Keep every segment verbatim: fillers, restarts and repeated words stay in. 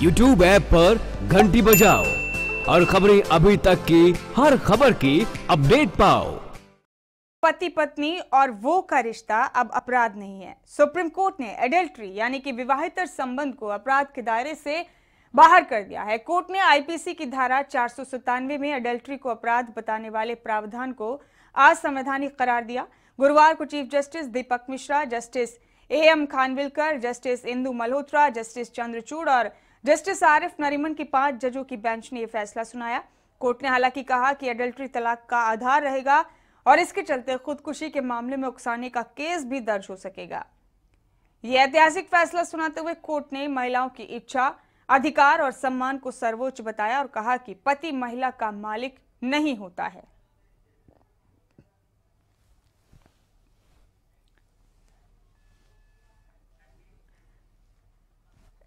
YouTube app पर घंटी बजाओ और खबरें अभी तक की हर खबर की अपडेट पाओ। पति पत्नी और वो का रिश्ता अब अपराध नहीं है। सुप्रीम कोर्ट ने एडल्ट्री यानी कि विवाहितर संबंध को अपराध के दायरे से बाहर कर दिया है। कोर्ट ने आईपीसी की धारा चार सौ सत्तानवे में एडल्ट्री को अपराध बताने वाले प्रावधान को असंवैधानिक करार दिया। गुरुवार को chief justice Deepak Mishra, justice A M Khanwilkar, justice Indu Malhotra, justice Chandrachud और जस्टिस आरिफ नरीमन की पांच जजों की बेंच ने यह फैसला सुनाया। कोर्ट ने हालांकि कहा कि एडल्ट्री तलाक का आधार रहेगा और इसके चलते खुदकुशी के मामले में उकसाने का केस भी दर्ज हो सकेगा। यह ऐतिहासिक फैसला सुनाते हुए कोर्ट ने महिलाओं की इच्छा, अधिकार और सम्मान को सर्वोच्च बताया और कहा कि पति महिला का मालिक नहीं होता है।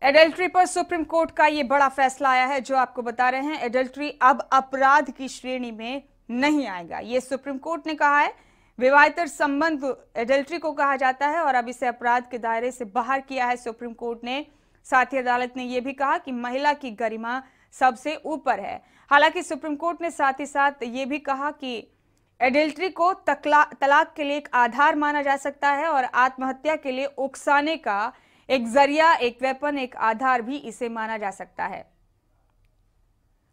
एडल्ट्री पर सुप्रीम कोर्ट का ये बड़ा फैसला आया है। जो आपको बता रहे हैं, एडल्ट्री अब अपराध की श्रेणी में नहीं आएगा, ये सुप्रीम कोर्ट ने कहा है। विवाहितर संबंध एडल्ट्री को कहा जाता है और अब इसे अपराध के दायरे से बाहर किया है सुप्रीम कोर्ट ने। साथ ही अदालत ने यह भी कहा कि महिला की गरिमा सबसे ऊपर है। हालांकि सुप्रीम कोर्ट ने साथ ही साथ ये भी कहा कि एडल्ट्री को तलाक के लिए एक आधार माना जा सकता है और आत्महत्या के लिए उकसाने का एक जरिया, एक वेपन, एक आधार भी इसे माना जा सकता है।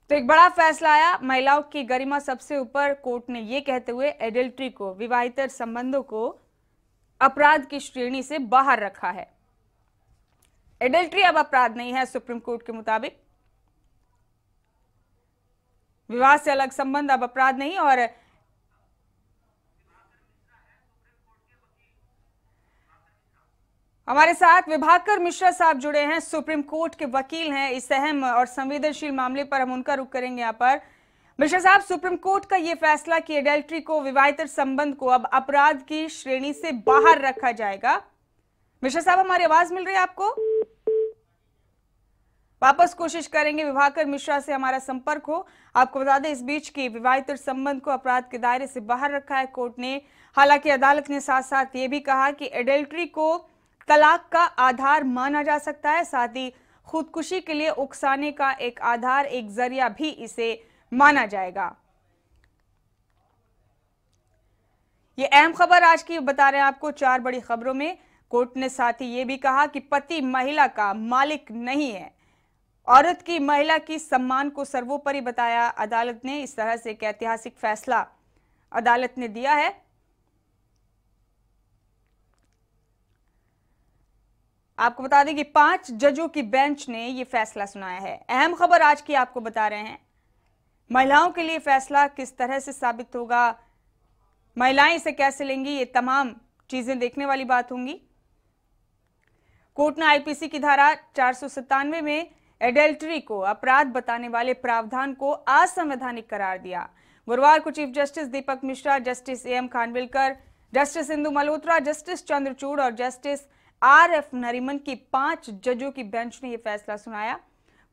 तो एक बड़ा फैसला आया, महिलाओं की गरिमा सबसे ऊपर। कोर्ट ने यह कहते हुए एडल्ट्री को, विवाहितर संबंधों को अपराध की श्रेणी से बाहर रखा है। एडल्ट्री अब अपराध नहीं है। सुप्रीम कोर्ट के मुताबिक विवाह से अलग संबंध अब अपराध नहीं और हमारे साथ विभाकर मिश्रा साहब जुड़े हैं, सुप्रीम कोर्ट के वकील हैं। इस अहम और संवेदनशील मामले पर हम उनका रुख करेंगे। यहाँ पर मिश्रा साहब, सुप्रीम कोर्ट का ये फैसला कि एडल्ट्री को, विवाहितर संबंध को अब अपराध की श्रेणी से बाहर रखा जाएगा। मिश्रा साहब, हमारी आवाज मिल रही है आपको? वापस कोशिश करेंगे विभाकर मिश्रा से हमारा संपर्क हो। आपको बता दें इस बीच की विवाहितर संबंध को अपराध के दायरे से बाहर रखा है कोर्ट ने। हालांकि अदालत ने साथ साथ ये भी कहा कि एडल्ट्री को तलाक का आधार माना जा सकता है, साथ ही खुदकुशी के लिए उकसाने का एक आधार, एक जरिया भी इसे माना जाएगा। ये अहम खबर आज की बता रहे हैं आपको चार बड़ी खबरों में। कोर्ट ने साथ ही ये भी कहा कि पति महिला का मालिक नहीं है। औरत की, महिला की सम्मान को सर्वोपरि बताया अदालत ने। इस तरह से एक ऐतिहासिक फैसला अदालत ने दिया है। आपको बता दें कि पांच जजों की बेंच ने यह फैसला सुनाया है। अहम खबर आज की आपको बता रहे हैं। महिलाओं के लिए फैसला किस तरह से साबित होगा, महिलाएं इसे कैसे लेंगी, ये तमाम चीजें देखने वाली बात होंगी। कोर्ट ने आईपीसी की धारा चार सौ सत्तानवे में एडल्ट्री को अपराध बताने वाले प्रावधान को असंवैधानिक करार दिया। गुरुवार को chief justice Deepak Mishra, justice A M Khanwilkar, justice Indu Malhotra, justice Chandrachud और जस्टिस आर एफ नरीमन की पांच जजों की बेंच ने यह फैसला सुनाया।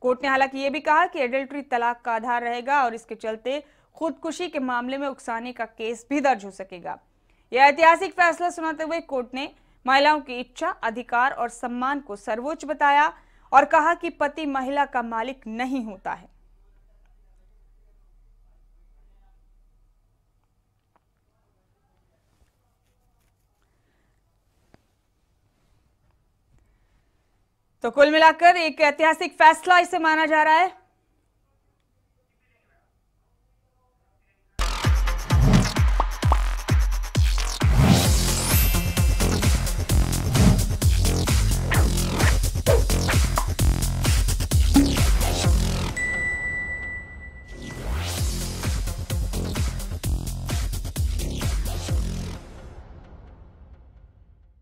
कोर्ट ने हालांकि यह भी कहा कि एडल्ट्री तलाक का आधार रहेगा और इसके चलते खुदकुशी के मामले में उकसाने का केस भी दर्ज हो सकेगा। यह ऐतिहासिक फैसला सुनाते हुए कोर्ट ने महिलाओं की इच्छा, अधिकार और सम्मान को सर्वोच्च बताया और कहा कि पति महिला का मालिक नहीं होता है। तो कुल मिलाकर एक ऐतिहासिक फैसला इसे माना जा रहा है।